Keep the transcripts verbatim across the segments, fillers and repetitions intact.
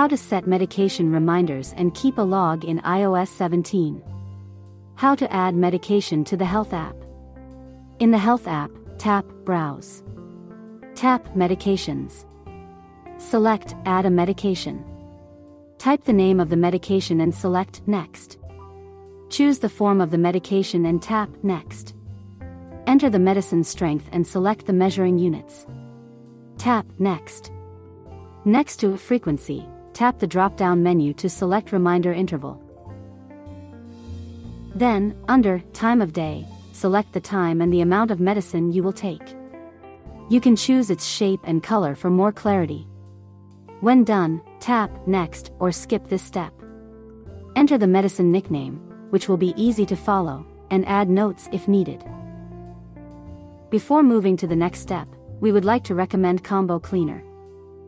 How to set medication reminders and keep a log in i O S seventeen. How to add medication to the Health app. In the Health app, tap Browse. Tap Medications. Select Add a Medication. Type the name of the medication and select Next. Choose the form of the medication and tap Next. Enter the medicine strength and select the measuring units. Tap Next. Next to Frequency, tap the drop-down menu to select Reminder Interval. Then, under Time of Day, select the time and the amount of medicine you will take. You can choose its shape and color for more clarity. When done, tap Next or skip this step. Enter the medicine nickname, which will be easy to follow, and add notes if needed. Before moving to the next step, we would like to recommend Combo Cleaner.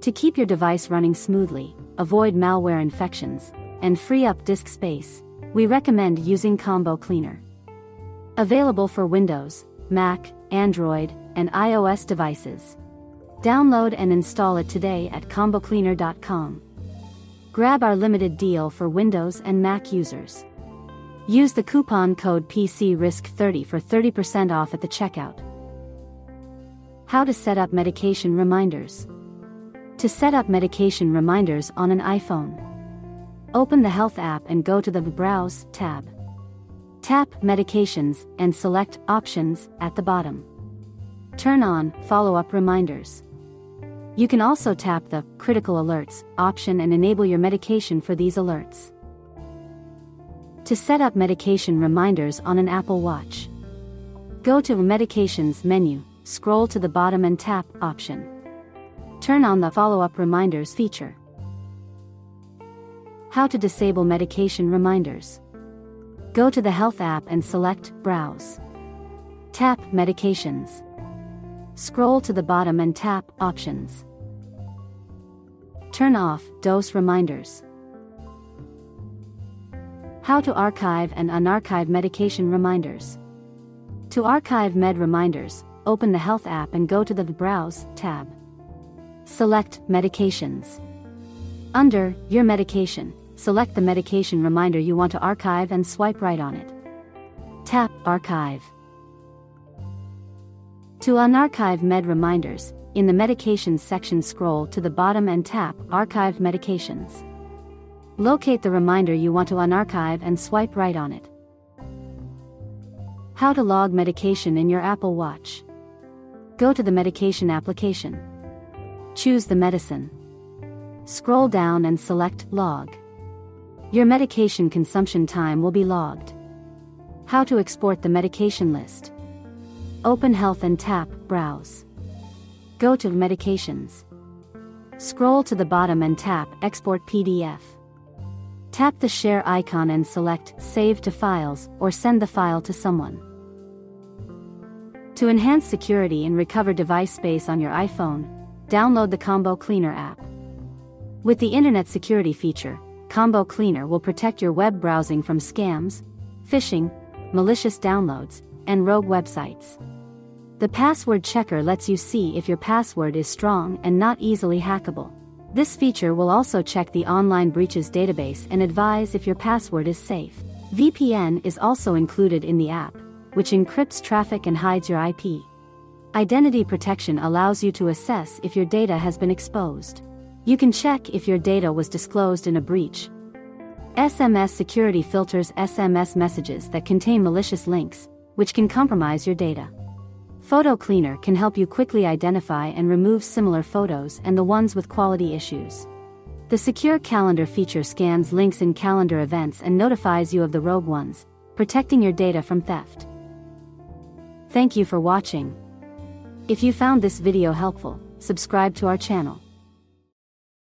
To keep your device running smoothly, avoid malware infections, and free up disk space, we recommend using Combo Cleaner. Available for Windows, Mac, Android, and i O S devices. Download and install it today at Combo Cleaner dot com. Grab our limited deal for Windows and Mac users. Use the coupon code P C R I S K thirty for thirty percent off at the checkout. How to set up medication reminders. To set up medication reminders on an iPhone, open the Health app and go to the Browse tab. Tap Medications and select Options at the bottom. Turn on Follow-up Reminders. You can also tap the Critical Alerts option and enable your medication for these alerts. To set up medication reminders on an Apple Watch, go to Medications menu, scroll to the bottom and tap Option. Turn on the Follow-up Reminders feature. How to disable medication reminders. Go to the Health app and select Browse. Tap Medications. Scroll to the bottom and tap Options. Turn off Dose Reminders. How to archive and unarchive medication reminders. To archive med reminders, open the Health app and go to the Browse tab. Select Medications. Under Your Medication, select the medication reminder you want to archive and swipe right on it. Tap Archive. To unarchive med reminders, in the Medications section scroll to the bottom and tap Archive Medications. Locate the reminder you want to unarchive and swipe right on it. How to log medication in your Apple Watch. Go to the Medication application. Choose the medicine. Scroll down and select Log. Your medication consumption time will be logged. How to export the medication list. Open Health and tap Browse. Go to Medications. Scroll to the bottom and tap Export P D F. Tap the share icon and select Save to Files or send the file to someone. To enhance security and recover device space on your iPhone, download the Combo Cleaner app. With the Internet security feature, Combo Cleaner will protect your web browsing from scams, phishing, malicious downloads, and rogue websites. The password checker lets you see if your password is strong and not easily hackable. This feature will also check the online breaches database and advise if your password is safe. V P N is also included in the app, which encrypts traffic and hides your I P. Identity protection allows you to assess if your data has been exposed. You can check if your data was disclosed in a breach. S M S security filters S M S messages that contain malicious links, which can compromise your data. Photo Cleaner can help you quickly identify and remove similar photos and the ones with quality issues. The Secure Calendar feature scans links in calendar events and notifies you of the rogue ones, protecting your data from theft. Thank you for watching. If you found this video helpful, subscribe to our channel.